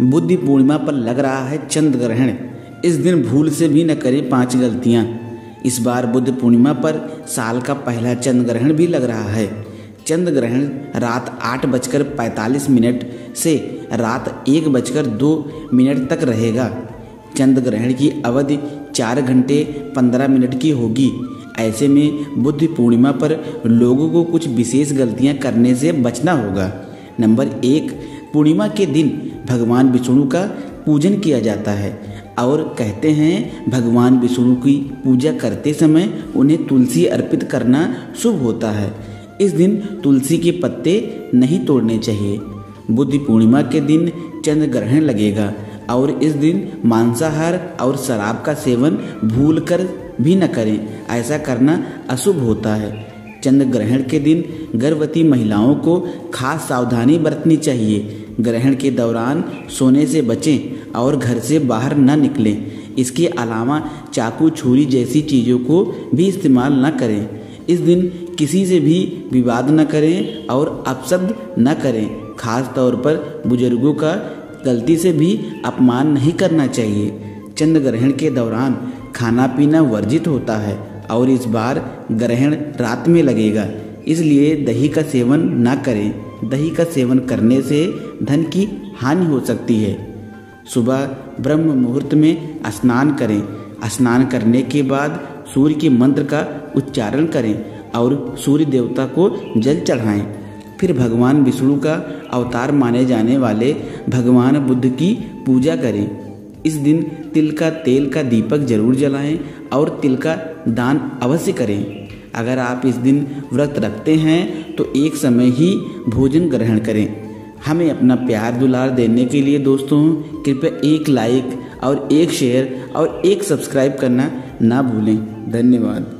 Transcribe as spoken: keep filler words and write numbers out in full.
बुद्ध पूर्णिमा पर लग रहा है चंद्र ग्रहण। इस दिन भूल से भी न करें पांच गलतियां। इस बार बुद्ध पूर्णिमा पर साल का पहला चंद्र ग्रहण भी लग रहा है। चंद्र ग्रहण रात आठ बजकर पैंतालीस मिनट से रात एक बजकर दो मिनट तक रहेगा। चंद्र ग्रहण की अवधि चार घंटे पंद्रह मिनट की होगी। ऐसे में बुद्ध पूर्णिमा पर लोगों को कुछ विशेष गलतियां करने से बचना होगा। नंबर एक, पूर्णिमा के दिन भगवान विष्णु का पूजन किया जाता है और कहते हैं भगवान विष्णु की पूजा करते समय उन्हें तुलसी अर्पित करना शुभ होता है। इस दिन तुलसी के पत्ते नहीं तोड़ने चाहिए। बुद्ध पूर्णिमा के दिन चंद्र ग्रहण लगेगा और इस दिन मांसाहार और शराब का सेवन भूल कर भी न करें, ऐसा करना अशुभ होता है। चंद्र ग्रहण के दिन गर्भवती महिलाओं को खास सावधानी बरतनी चाहिए। ग्रहण के दौरान सोने से बचें और घर से बाहर न निकलें। इसके अलावा चाकू छुरी जैसी चीज़ों को भी इस्तेमाल न करें। इस दिन किसी से भी विवाद न करें और अपशब्द न करें। खास तौर पर बुजुर्गों का गलती से भी अपमान नहीं करना चाहिए। चंद्र ग्रहण के दौरान खाना पीना वर्जित होता है और इस बार ग्रहण रात में लगेगा, इसलिए दही का सेवन ना करें। दही का सेवन करने से धन की हानि हो सकती है। सुबह ब्रह्म मुहूर्त में स्नान करें। स्नान करने के बाद सूर्य के मंत्र का उच्चारण करें और सूर्य देवता को जल चढ़ाएं। फिर भगवान विष्णु का अवतार माने जाने वाले भगवान बुद्ध की पूजा करें। इस दिन तिल का तेल का दीपक जरूर जलाएं और तिल का दान अवश्य करें। अगर आप इस दिन व्रत रखते हैं तो एक समय ही भोजन ग्रहण करें। हमें अपना प्यार दुलार देने के लिए दोस्तों कृपया एक लाइक और एक शेयर और एक सब्सक्राइब करना ना भूलें। धन्यवाद।